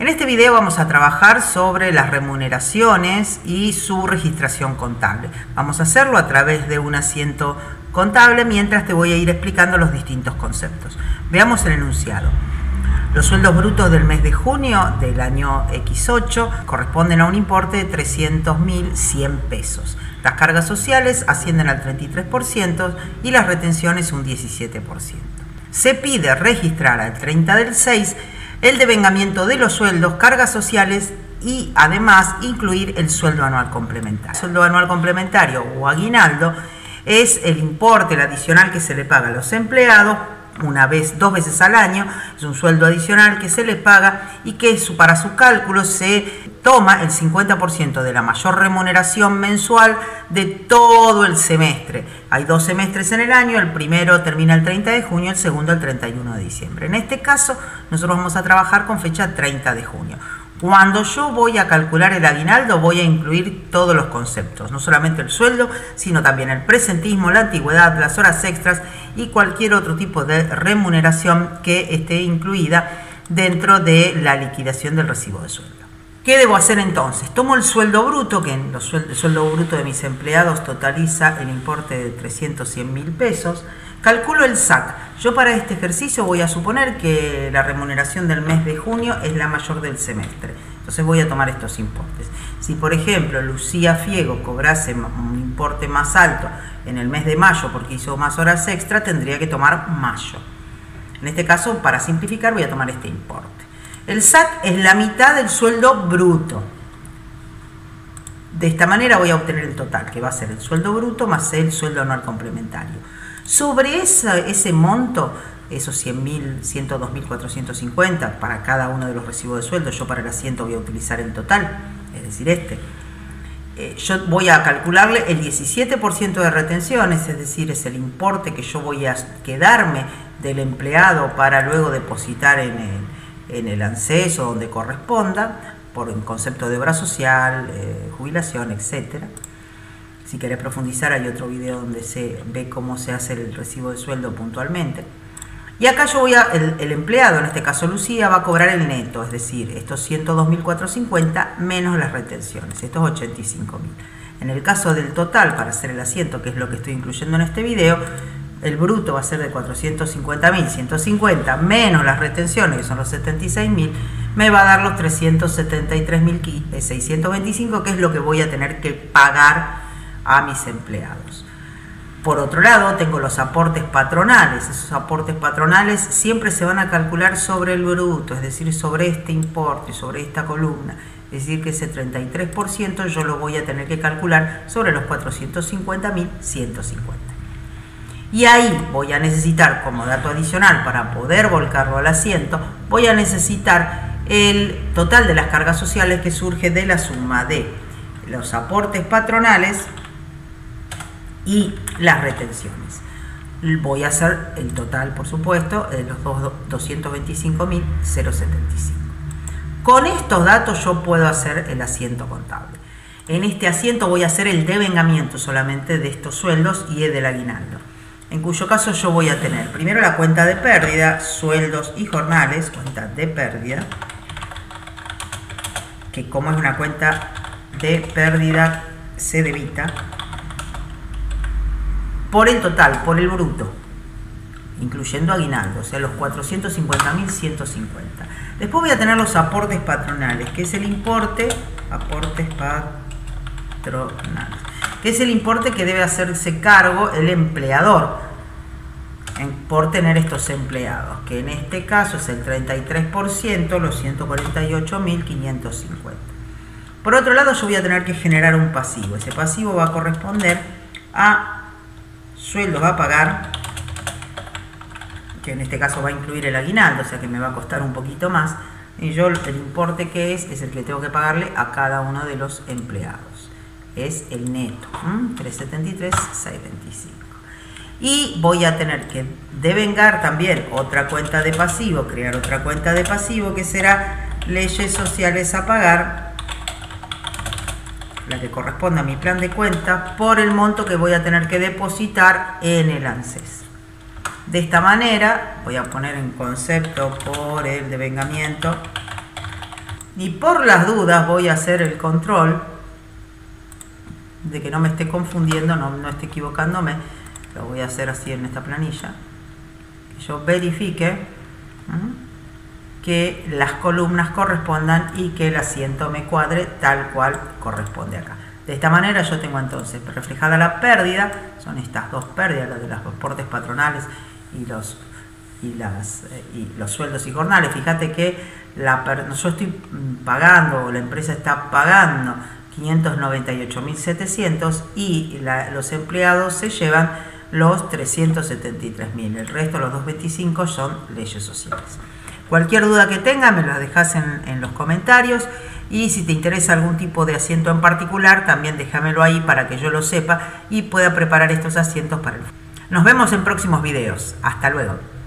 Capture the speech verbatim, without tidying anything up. En este video vamos a trabajar sobre las remuneraciones y su registración contable. Vamos a hacerlo a través de un asiento contable, mientras te voy a ir explicando los distintos conceptos. Veamos el enunciado. Los sueldos brutos del mes de junio del año equis ocho corresponden a un importe de trescientos mil cien pesos. Las cargas sociales ascienden al treinta y tres por ciento y las retenciones un diecisiete por ciento. Se pide registrar al treinta del seis el devengamiento de los sueldos, cargas sociales y además incluir el sueldo anual complementario. El sueldo anual complementario o aguinaldo es el importe, el adicional que se le paga a los empleados una vez, dos veces al año. Es un sueldo adicional que se les paga y que para su cálculo se toma el cincuenta por ciento de la mayor remuneración mensual de todo el semestre. Hay dos semestres en el año, el primero termina el treinta de junio, el segundo el treinta y uno de diciembre. En este caso, nosotros vamos a trabajar con fecha treinta de junio. Cuando yo voy a calcular el aguinaldo, voy a incluir todos los conceptos, no solamente el sueldo, sino también el presentismo, la antigüedad, las horas extras y cualquier otro tipo de remuneración que esté incluida dentro de la liquidación del recibo de sueldo. ¿Qué debo hacer entonces? Tomo el sueldo bruto, que en los sueldo, el sueldo bruto de mis empleados totaliza el importe de trescientos cien mil pesos. Calculo el S A C. Yo para este ejercicio voy a suponer que la remuneración del mes de junio es la mayor del semestre. Entonces voy a tomar estos importes. Si por ejemplo Lucía Fiego cobrase un importe más alto en el mes de mayo porque hizo más horas extra, tendría que tomar mayo. En este caso, para simplificar, voy a tomar este importe. El S A C es la mitad del sueldo bruto. De esta manera voy a obtener el total, que va a ser el sueldo bruto más el sueldo anual complementario. Sobre esa, ese monto, esos cien mil, ciento dos mil cuatrocientos cincuenta para cada uno de los recibos de sueldo, yo para el asiento voy a utilizar el total, es decir, este. Eh, yo voy a calcularle el diecisiete por ciento de retenciones, es decir, es el importe que yo voy a quedarme del empleado para luego depositar en el... en el ANSES o donde corresponda, por el concepto de obra social, eh, jubilación, etcétera. Si querés profundizar, hay otro video donde se ve cómo se hace el recibo de sueldo puntualmente. Y acá yo voy a, el, el empleado, en este caso Lucía, va a cobrar el neto, es decir, estos ciento dos mil cuatrocientos cincuenta menos las retenciones, estos ochenta y cinco mil. En el caso del total, para hacer el asiento, que es lo que estoy incluyendo en este video, el bruto va a ser de cuatrocientos cincuenta mil ciento cincuenta menos las retenciones, que son los setenta y seis mil, me va a dar los trescientos setenta y tres mil seiscientos veinticinco, que es lo que voy a tener que pagar a mis empleados. Por otro lado, tengo los aportes patronales. Esos aportes patronales siempre se van a calcular sobre el bruto, es decir, sobre este importe, sobre esta columna. Es decir, que ese treinta y tres por ciento yo lo voy a tener que calcular sobre los cuatrocientos cincuenta mil ciento cincuenta. Y ahí voy a necesitar, como dato adicional, para poder volcarlo al asiento, voy a necesitar el total de las cargas sociales que surge de la suma de los aportes patronales y las retenciones. Voy a hacer el total, por supuesto, de los doscientos veinticinco mil setenta y cinco. Con estos datos yo puedo hacer el asiento contable. En este asiento voy a hacer el devengamiento solamente de estos sueldos y del aguinaldo, en cuyo caso yo voy a tener primero la cuenta de pérdida, sueldos y jornales, cuenta de pérdida, que como es una cuenta de pérdida se debita por el total, por el bruto, incluyendo aguinaldo, o sea, los cuatrocientos cincuenta mil ciento cincuenta. Después voy a tener los aportes patronales, que es el importe, aportes patronales, que es el importe que debe hacerse cargo el empleador por tener estos empleados, que en este caso es el treinta y tres por ciento, los ciento cuarenta y ocho mil quinientos cincuenta. Por otro lado, yo voy a tener que generar un pasivo. Ese pasivo va a corresponder a sueldos a pagar, que en este caso va a incluir el aguinaldo, o sea que me va a costar un poquito más. Y yo el importe que es, es el que tengo que pagarle a cada uno de los empleados. Es el neto, trescientos setenta y tres mil seiscientos veinticinco. Y voy a tener que devengar también otra cuenta de pasivo, crear otra cuenta de pasivo que será leyes sociales a pagar, la que corresponde a mi plan de cuenta, por el monto que voy a tener que depositar en el ANSES. De esta manera voy a poner en concepto por el devengamiento ni por las dudas voy a hacer el control de que no me esté confundiendo, no, no esté equivocándome. Lo voy a hacer así en esta planilla, que yo verifique que las columnas correspondan y que el asiento me cuadre tal cual corresponde acá. De esta manera yo tengo entonces reflejada la pérdida, son estas dos pérdidas, las de los aportes patronales y los, y las, y los sueldos y jornales. Fíjate que la, yo estoy pagando, o la empresa está pagando quinientos noventa y ocho mil setecientos y la, los empleados se llevan los trescientos setenta y tres mil. El resto, los doscientos veinticinco, son leyes sociales. Cualquier duda que tengas me la dejas en, en los comentarios, y si te interesa algún tipo de asiento en particular también déjamelo ahí para que yo lo sepa y pueda preparar estos asientos para el futuro. Nos vemos en próximos videos. Hasta luego.